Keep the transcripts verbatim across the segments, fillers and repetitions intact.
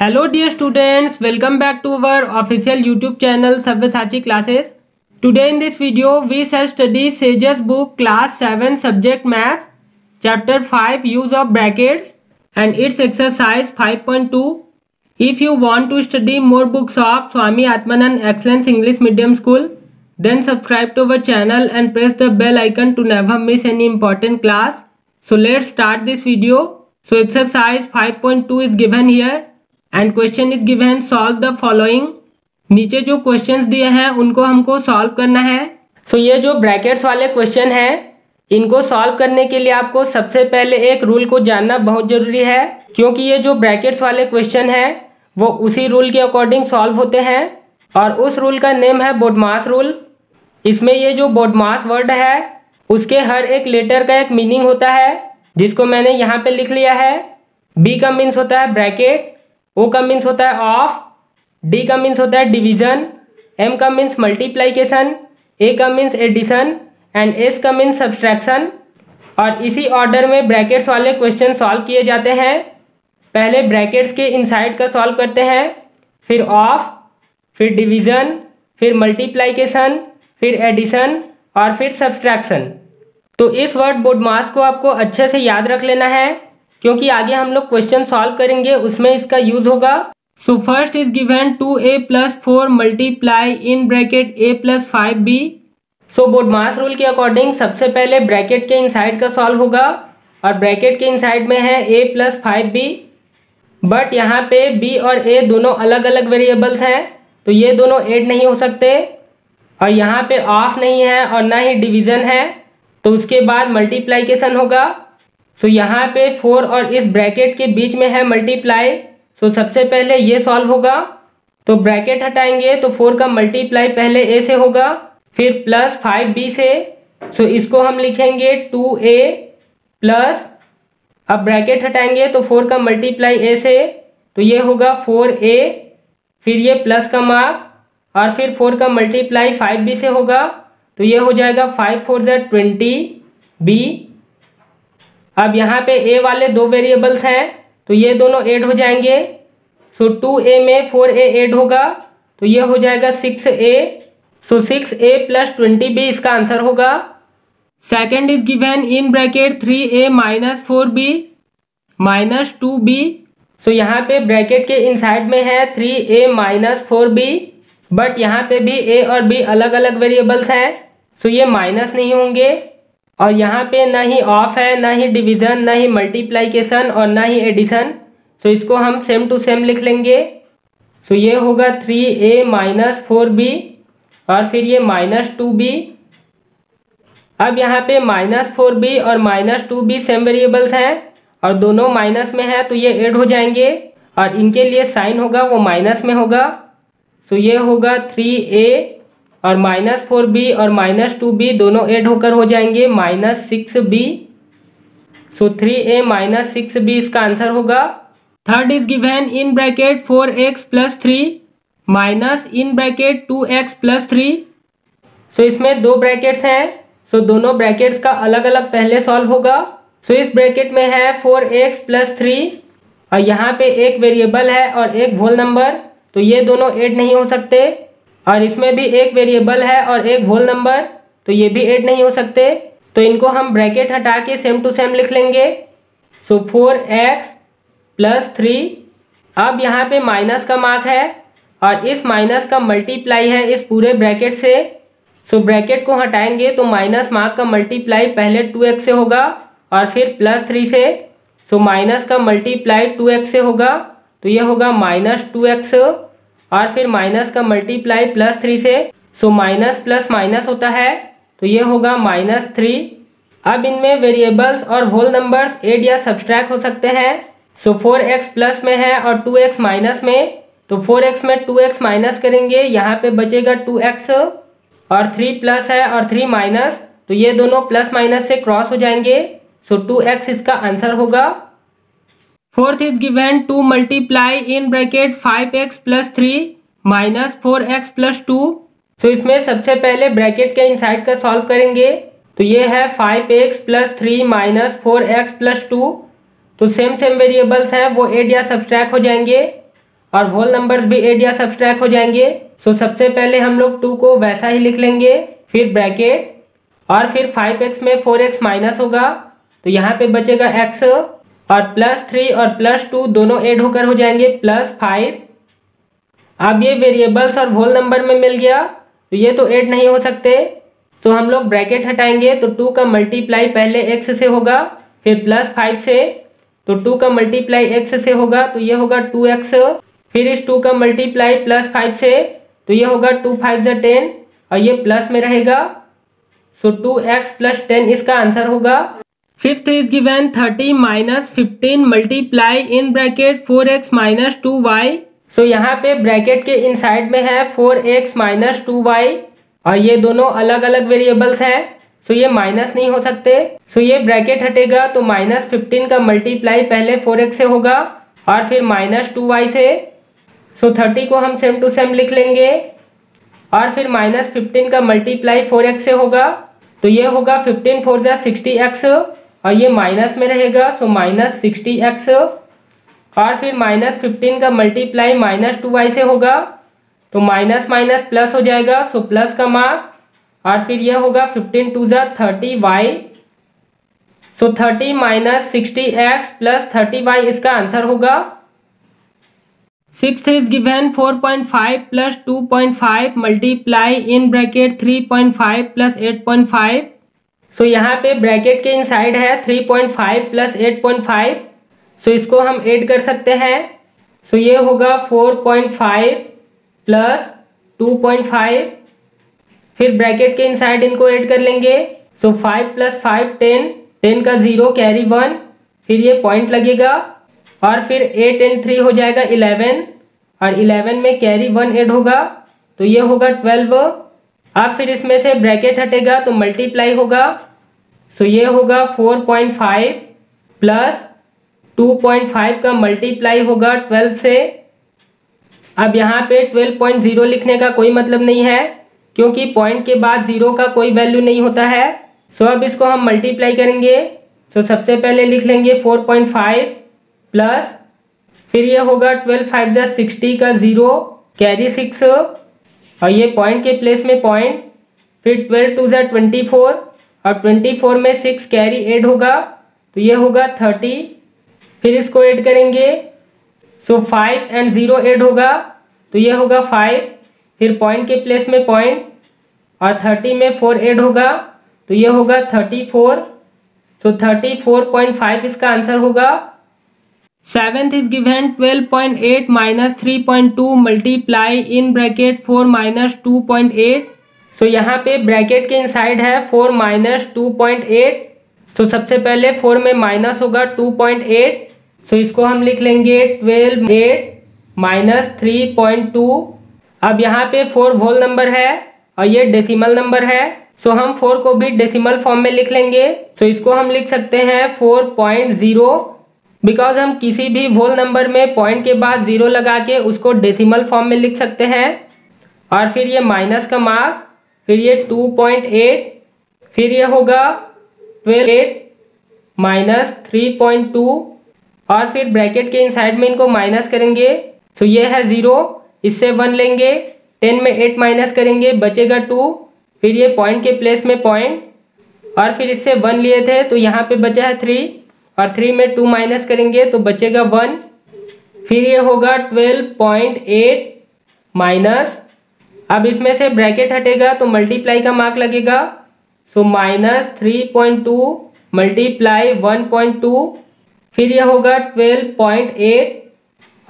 Hello dear students, welcome back to our official YouTube channel Savyasachi classes. Today in this video we shall study Sage's book class seven subject maths chapter five use of brackets and its exercise five point two. If you want to study more books of Swami Atmanand excellence English medium school then subscribe to our channel and press the bell icon to never miss any important class. So let's start this video. So exercise five point two is given here and question is given solve the following. नीचे जो questions दिए हैं उनको हमको solve करना है। सो so, ये जो ब्रैकेट्स वाले क्वेश्चन हैं इनको सॉल्व करने के लिए आपको सबसे पहले एक रूल को जानना बहुत जरूरी है, क्योंकि ये जो ब्रैकेट्स वाले क्वेश्चन हैं वो उसी रूल के अकॉर्डिंग सॉल्व होते हैं और उस रूल का नेम है बोडमास रूल। इसमें ये जो बोडमास वर्ड है उसके हर एक लेटर का एक मीनिंग होता है, जिसको मैंने यहाँ पर लिख लिया है। बी का मीन्स होता है ब्रैकेट, O का मीन्स होता है ऑफ, D का मीन्स होता है डिवीजन, M का मीन्स मल्टीप्लाइकेशन, A का मीन्स एडिशन एंड S का मीन्स सब्सट्रैक्शन। और इसी ऑर्डर में ब्रैकेट्स वाले क्वेश्चन सॉल्व किए जाते हैं। पहले ब्रैकेट्स के इनसाइड का सॉल्व करते हैं, फिर ऑफ, फिर डिवीजन, फिर मल्टीप्लाइकेशन, फिर एडिशन और फिर सब्सट्रैक्शन। तो इस वर्ड बोडमास को आपको अच्छे से याद रख लेना है, क्योंकि आगे हम लोग क्वेश्चन सॉल्व करेंगे उसमें इसका यूज होगा। So first is given two a plus four multiply in bracket a plus five b. So BODMAS rule के अकॉर्डिंग सबसे पहले ब्रैकेट के इनसाइड का सॉल्व होगा और ब्रैकेट के इनसाइड में है a plus five b. But यहाँ पे बी और ए दोनों अलग अलग वेरिएबल्स हैं, तो ये दोनों ऐड नहीं हो सकते। और यहाँ पे ऑफ नहीं है और ना ही डिवीजन है, तो उसके बाद मल्टीप्लाइकेशन होगा। सो so, यहाँ पे फोर और इस ब्रैकेट के बीच में है मल्टीप्लाई। सो so, सबसे पहले ये सॉल्व होगा। तो ब्रैकेट हटाएंगे तो फोर का मल्टीप्लाई पहले ए से होगा, फिर प्लस फाइव बी से। सो so, इसको हम लिखेंगे टू ए प्लस, अब ब्रैकेट हटाएंगे तो फोर का मल्टीप्लाई ए से, तो ये होगा फोर ए, फिर ये प्लस का मार्क और फिर फोर का मल्टीप्लाई फाइव बी से होगा, तो ये हो जाएगा फाइव फोर ज़ा ट्वेंटी बी। अब यहाँ पे a वाले दो वेरिएबल्स हैं, तो ये दोनों ऐड हो जाएंगे। सो टू ए में फोर ए एड होगा, तो ये हो जाएगा six a. So six a plus twenty b इसका आंसर होगा। Second is given in bracket three a minus four b minus two b. So यहाँ पे ब्रैकेट के इनसाइड में है three a minus four b, but यहाँ पे भी a और b अलग अलग वेरिएबल्स हैं, सो ये माइनस नहीं होंगे। और यहाँ पे ना ही ऑफ है, ना ही डिवीज़न, ना ही मल्टीप्लाइकेशन और ना ही एडिशन। सो इसको हम सेम टू सेम लिख लेंगे। सो ये होगा three a minus four b और फिर ये माइनस टू बी। अब यहाँ पे माइनस फोर बी और minus two b same variables हैं और दोनों माइनस में हैं, तो ये ऐड हो जाएंगे और इनके लिए साइन होगा वो माइनस में होगा। सो ये होगा थ्री ए और माइनस फोर बी और माइनस टू बी दोनों ऐड होकर हो जाएंगे minus six b. So three a minus six b इसका आंसर होगा। Third is given in bracket four x plus three minus in bracket two x plus three. So इसमें दो brackets हैं, सो so दोनों ब्रैकेट्स का अलग अलग पहले सॉल्व होगा। सो so इस ब्रैकेट में है फोर एक्स प्लस थ्री और यहाँ पे एक वेरिएबल है और एक होल नंबर, तो ये दोनों ऐड नहीं हो सकते। और इसमें भी एक वेरिएबल है और एक होल नंबर, तो ये भी ऐड नहीं हो सकते। तो इनको हम ब्रैकेट हटा के सेम टू सेम लिख लेंगे। So four x plus three. अब यहाँ पे माइनस का मार्क है और इस माइनस का मल्टीप्लाई है इस पूरे ब्रैकेट से। सो ब्रैकेट को हटाएंगे तो माइनस मार्क का मल्टीप्लाई पहले टू एक्स से होगा और फिर प्लस थ्री से। सो माइनस का मल्टीप्लाई टू एक्स से होगा, तो ये होगा माइनस टू एक्स और फिर माइनस का मल्टीप्लाई प्लस थ्री से। सो माइनस प्लस माइनस होता है, तो ये होगा माइनस थ्री। अब इनमें वेरिएबल्स और होल नंबर्स एड या सब्सट्रैक्ट हो सकते हैं। सो फोर एक्स प्लस में है और टू एक्स माइनस में, तो फोर एक्स में टू एक्स माइनस करेंगे, यहाँ पे बचेगा टू एक्स। और थ्री प्लस है और थ्री माइनस, तो ये दोनों प्लस माइनस से क्रॉस हो जाएंगे। सो टू एक्स इसका आंसर होगा। Fourth is given two multiply in bracket five x plus three minus four x plus two. तो इसमें सबसे पहले ब्रैकेट के इनसाइड का सॉल्व करेंगे, तो ये है five x plus three minus four x plus two. तो सेम सेम वेरिएबल्स हैं, वो ऐड या सब्सट्रैक्ट हो जाएंगे। और होल नंबर्स भी ऐड या सब्सट्रैक्ट हो जाएंगे। सो सबसे पहले हम लोग टू को वैसा ही लिख लेंगे, फिर ब्रैकेट, और फिर फाइव एक्स में फोर एक्स माइनस होगा तो यहाँ पे बचेगा x, और प्लस थ्री और प्लस टू दोनों ऐड होकर हो जाएंगे प्लस फाइव। अब ये वेरिएबल्स और होल नंबर में मिल गया तो ये तो ऐड नहीं हो सकते, तो हम लोग ब्रैकेट हटाएंगे तो टू का मल्टीप्लाई पहले x से होगा, फिर प्लस फाइव से, तो टू का मल्टीप्लाई x से होगा तो ये होगा टू एक्स, फिर इस टू का मल्टीप्लाई प्लस फाइव से तो ये होगा टू फाइव ज टेन और ये प्लस में रहेगा, so two x plus ten इसका आंसर होगा। Fifth is given thirty minus fifteen multiply in bracket four x minus two y. So यहाँ पे ब्रैकेट के इनसाइड में है four x minus two y और ये दोनों अलग अलग वेरिएबल्स हैं, सो ये माइनस नहीं हो सकते। सो ये ब्रैकेट हटेगा तो माइनस फिफ्टीन का मल्टीप्लाई पहले फोर एक्स से होगा और फिर माइनस टू वाई से, सो थर्टी को हम सेम टू सेम लिख लेंगे, और फिर माइनस फिफ्टीन का मल्टीप्लाई फोर एक्स से होगा तो ये होगा फिफ्टीन फोर जा सिक्सटी एक्स और ये माइनस में रहेगा, सो माइनस सिक्सटी एक्स, और फिर माइनस फिफ्टीन का मल्टीप्लाई माइनस टू वाई से होगा तो माइनस माइनस प्लस हो जाएगा, सो प्लस का मार्क, और फिर यह होगा फिफ्टीन टू जा thirty y. So thirty minus sixty x plus thirty y इसका आंसर होगा। Sixth is given four point five plus two point five multiply in bracket three point five plus eight point five. So यहाँ पे bracket के inside है three point five plus eight point five, so इसको हम add कर सकते हैं, सो so ये होगा four point five plus two point five, फिर ब्रैकेट के इनसाइड इनको ऐड कर लेंगे, so so five plus five ten, ten का जीरो कैरी वन, फिर ये पॉइंट लगेगा, और फिर एट एंड थ्री हो जाएगा इलेवन और इलेवन में कैरी वन एड होगा तो ये होगा ट्वेल्व। अब फिर इसमें से ब्रैकेट हटेगा तो मल्टीप्लाई होगा, सो ये होगा four point five plus two point five का मल्टीप्लाई होगा ट्वेल्व से। अब यहाँ पे ट्वेल्व पॉइंट ज़ीरो लिखने का कोई मतलब नहीं है क्योंकि पॉइंट के बाद ज़ीरो का कोई वैल्यू नहीं होता है, सो अब इसको हम मल्टीप्लाई करेंगे, सो सबसे पहले लिख लेंगे फोर पॉइंट फाइव प्लस, फिर ये होगा ट्वेल्व फाइव जा सिक्सटी का जीरो कैरी सिक्स और ये पॉइंट के प्लेस में पॉइंट, फिर ट्वेल्व टू जा ट्वेंटी फोर और ट्वेंटी फोर में सिक्स कैरी एड होगा तो ये होगा थर्टी, फिर इसको ऐड करेंगे, so five and zero add होगा तो ये होगा फाइव, फिर पॉइंट के प्लेस में पॉइंट, और थर्टी में फोर एड होगा तो ये होगा thirty four, so thirty four point five इसका आंसर होगा। Seventh is given twelve point eight minus three point two multiply in bracket four minus two point eight. So यहाँ पे ब्रैकेट के इनसाइड है four minus two point eight, so सबसे पहले four में minus होगा टू पॉइंट एट, सो इसको हम लिख लेंगे twelve eight minus three point two. अब यहाँ पे फोर होल नंबर है और ये डेसिमल नंबर है, सो हम फोर को भी डेसिमल फॉर्म में लिख लेंगे, सो इसको हम लिख सकते हैं फोर पॉइंट जीरो, बिकॉज हम किसी भी होल नंबर में पॉइंट के बाद जीरो लगा के उसको डेसिमल फॉर्म में लिख सकते हैं, और फिर ये माइनस का मार्क, फिर ये टू पॉइंट एट, फिर ये होगा twelve eight minus three point two, और फिर ब्रैकेट के इनसाइड में इनको माइनस करेंगे, तो ये है ज़ीरो, इससे वन लेंगे, टेन में एट माइनस करेंगे बचेगा टू, फिर ये पॉइंट के प्लेस में पॉइंट, और फिर इससे वन लिए थे तो यहाँ पे बचा है थ्री, और थ्री में टू माइनस करेंगे तो बचेगा वन, फिर ये होगा ट्वेल्व पॉइंट एट माइनस, अब इसमें से ब्रैकेट हटेगा तो मल्टीप्लाई का मार्क लगेगा, so minus three point two multiply one point two, फिर ये होगा ट्वेल्व पॉइंट एट।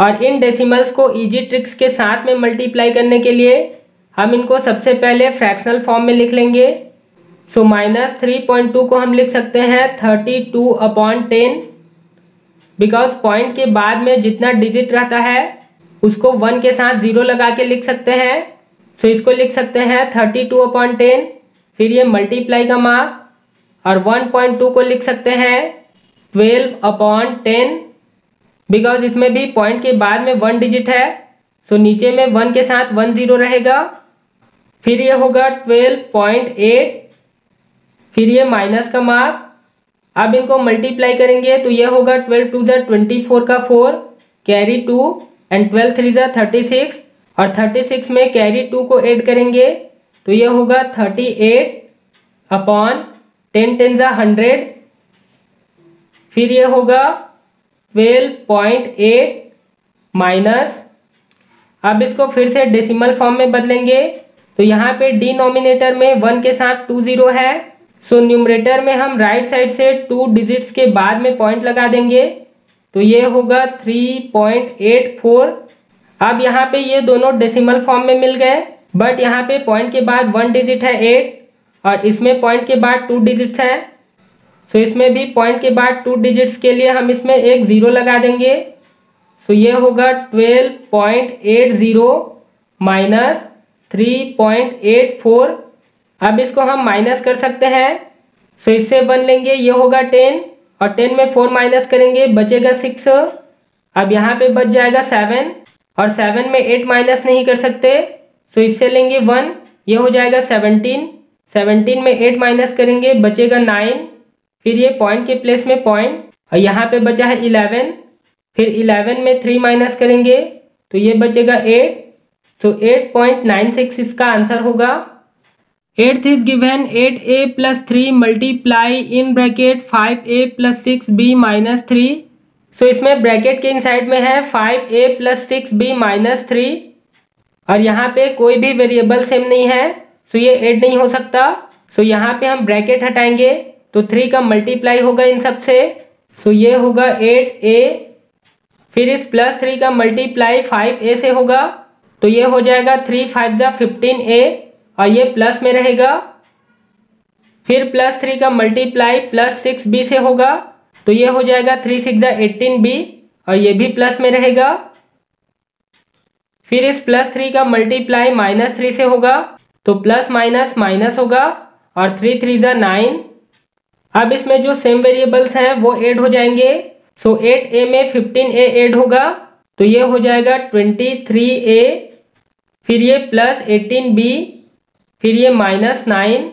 और इन डेसिमल्स को इजी ट्रिक्स के साथ में मल्टीप्लाई करने के लिए हम इनको सबसे पहले फ्रैक्शनल फॉर्म में लिख लेंगे, so minus three point two को हम लिख सकते हैं thirty two upon ten, because point के बाद में जितना डिजिट रहता है उसको वन के साथ ज़ीरो लगा के लिख सकते हैं, सो so इसको लिख सकते हैं थर्टी टू अपॉन टेन, फिर ये मल्टीप्लाई का मार्क, और वन पॉइंट टू को लिख सकते हैं ट्वेल्व अपॉन टेन, बिकॉज इसमें भी पॉइंट के बाद में वन डिजिट है, सो so नीचे में वन के साथ वन ज़ीरो रहेगा, फिर ये होगा ट्वेल्व पॉइंट एट, फिर ये माइनस का मार्क। अब इनको मल्टीप्लाई करेंगे तो ये होगा ट्वेल्व टू द ट्वेंटी फोर का four carry two, and twelve three ज़ा थर्टी सिक्स और थर्टी सिक्स में कैरी टू को ऐड करेंगे तो ये होगा thirty eight upon ten ten ज़ा हंड्रेड, फिर ये होगा ट्वेल्व पॉइंट एट माइनस, अब इसको फिर से डेसिमल फॉर्म में बदलेंगे तो यहाँ पे डिनोमिनेटर में वन के साथ टू जीरो है, सो न्यूमरेटर में हम राइट साइड से टू डिजिट्स के बाद में पॉइंट लगा देंगे तो ये होगा थ्री पॉइंट एट फोर। अब यहाँ पे ये दोनों डेसिमल फॉर्म में मिल गए बट यहाँ पे पॉइंट के बाद वन डिजिट है एट और इसमें पॉइंट के बाद टू डिजिट्स है, सो इसमें भी पॉइंट के बाद टू डिजिट्स के लिए हम इसमें एक ज़ीरो लगा देंगे, सो ये होगा twelve point eight zero minus three point eight four. अब इसको हम माइनस कर सकते हैं, सो इससे बन लेंगे ये होगा टेन और टेन में फोर माइनस करेंगे बचेगा सिक्स, अब यहाँ पे बच जाएगा सेवन और सेवन में एट माइनस नहीं कर सकते सो इससे लेंगे वन, ये हो जाएगा सेवनटीन, सेवनटीन में एट माइनस करेंगे बचेगा नाइन, फिर ये पॉइंट के प्लेस में पॉइंट और यहाँ पे बचा है इलेवन, फिर इलेवन में थ्री माइनस करेंगे तो ये बचेगा एट, तो एट पॉइंट नाइन सिक्स इसका आंसर होगा। Eighth is given eight a plus three multiply in bracket five a plus six b minus three, so इसमें ब्रैकेट के इन साइड में है five a plus six b minus three और यहाँ पे कोई भी वेरिएबल सेम नहीं है सो ये ऐड नहीं हो सकता, सो यहाँ पे हम ब्रैकेट हटाएंगे तो थ्री का मल्टीप्लाई होगा इन सब से, सो ये होगा एट ए, फिर इस प्लस थ्री का मल्टीप्लाई फाइव ए से होगा तो ये हो जाएगा थ्री फाइव ज़ा फिफ्टीन ए और ये प्लस में रहेगा, फिर प्लस थ्री का मल्टीप्लाई प्लस सिक्स बी से होगा तो ये हो जाएगा थ्री सिक्स ज़ा एट्टीन बी और ये भी प्लस में रहेगा, फिर इस प्लस थ्री का मल्टीप्लाई माइनस थ्री से होगा तो प्लस माइनस माइनस होगा और थ्री थ्री ज़ा नाइन। अब इसमें जो सेम वेरिएबल्स हैं वो ऐड हो जाएंगे, सो एट ए में फिफ्टीन ए ऐड होगा तो ये हो जाएगा ट्वेंटी थ्री ए, फिर ये प्लस एटीन बी, फिर ये माइनस नाइन,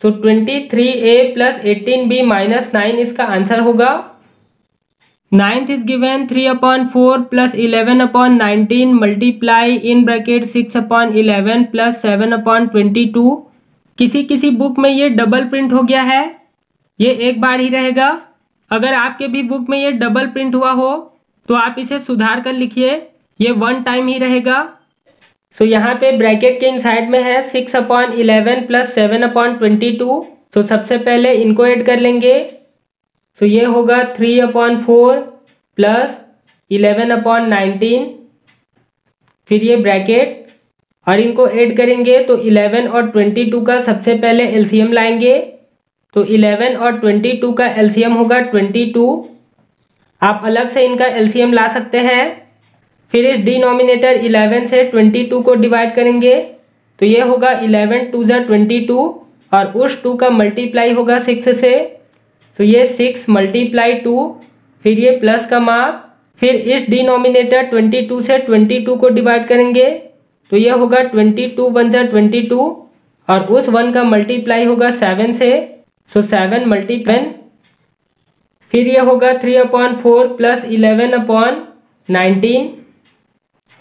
तो twenty three a plus eighteen b minus nine इसका आंसर होगा। Ninth is given three upon four plus eleven upon nineteen multiply in bracket six upon eleven plus seven upon twenty two. किसी किसी book में ये double print हो गया है, ये एक बार ही रहेगा, अगर आपके भी बुक में ये डबल प्रिंट हुआ हो तो आप इसे सुधार कर लिखिए, ये वन टाइम ही रहेगा। सो so, यहाँ पे ब्रैकेट के इन साइड में है six upon eleven plus seven upon twenty two, तो सबसे पहले इनको ऐड कर लेंगे, सो so, ये होगा three upon four plus eleven upon nineteen, फिर ये ब्रैकेट और इनको ऐड करेंगे तो इलेवन और ट्वेंटी टू का सबसे पहले एलसीएम लाएंगे तो इलेवन और ट्वेंटी टू का एलसीएम होगा ट्वेंटी टू, आप अलग से इनका एलसीएम ला सकते हैं, फिर इस डिनोमिनेटर इलेवन से ट्वेंटी टू को डिवाइड करेंगे तो ये होगा इलेवन टू ज़ा ट्वेंटी टू और उस टू का मल्टीप्लाई होगा सिक्स से, तो ये सिक्स मल्टीप्लाई टू, फिर ये प्लस का मार्क, फिर इस डिनोमिनेटर ट्वेंटी टू से ट्वेंटी टू को डिवाइड करेंगे तो ये होगा ट्वेंटी टू वन ज़ा ट्वेंटी टू और उस वन का मल्टीप्लाई होगा सेवन से, सो सेवन मल्टीप्लाई, फिर ये होगा three upon four plus eleven upon nineteen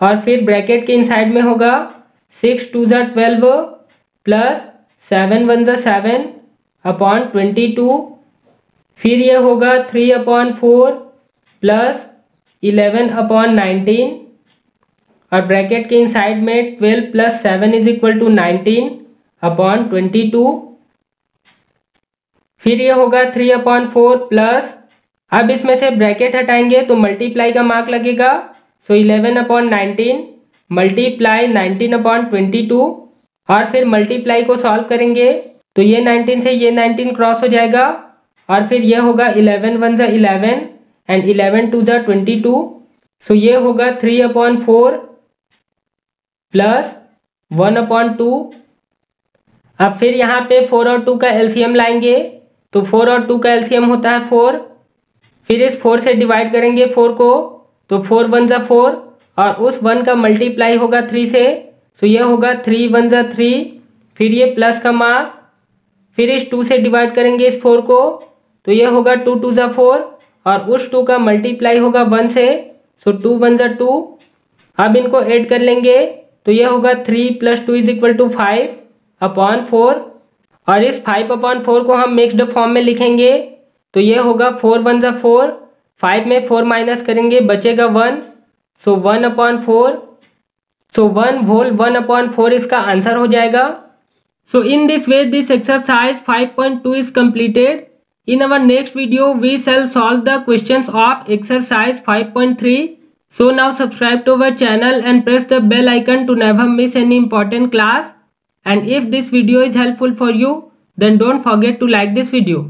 और फिर ब्रैकेट के इन साइड में होगा सिक्स टू ज़ा ट्वेल्व प्लस सेवन वन ज़ा सेवन अपॉन ट्वेंटी टू, फिर ये होगा three upon four plus eleven upon nineteen और ब्रैकेट के इन साइड में twelve plus seven is equal to nineteen upon twenty two, फिर ये होगा थ्री अपॉन फोर प्लस, अब इसमें से ब्रैकेट हटाएंगे तो मल्टीप्लाई का मार्क लगेगा, so eleven upon nineteen multiply nineteen upon twenty two और फिर मल्टीप्लाई को सॉल्व करेंगे तो ये नाइनटीन से ये नाइनटीन क्रॉस हो जाएगा और फिर ये होगा इलेवन वन ज़ा इलेवन एंड इलेवन टू ज़ा ट्वेंटी टू, सो ये होगा three upon four plus one upon two. अब फिर यहाँ पे फोर और टू का एलसीएम लाएंगे तो फोर और टू का एलसीएम होता है फोर, फिर इस फोर से डिवाइड करेंगे फोर को तो फोर वन ज़ा फोर और उस वन का मल्टीप्लाई होगा थ्री से, तो ये होगा थ्री वन ज़ा थ्री, फिर ये प्लस का मार्क, फिर इस टू से डिवाइड करेंगे इस फोर को तो ये होगा टू टू ज़ा फोर और उस टू का मल्टीप्लाई होगा वन से, सो टू वन ज़ा टू अब इनको ऐड कर लेंगे तो यह होगा three plus two is equal to five upon four, और इस फाइव अपॉन फोर को हम मिक्सड फॉर्म में लिखेंगे तो ये होगा फोर वन ज़ा फोर, फाइव में फोर माइनस करेंगे बचेगा one, so one upon four, so one whole one upon four इसका आंसर हो जाएगा। So in this way this exercise five point two is completed. In our next video we shall solve the questions of exercise five point three. So now subscribe to our channel and press the bell icon to never miss any important class, and if this video is helpful for you then don't forget to like this video.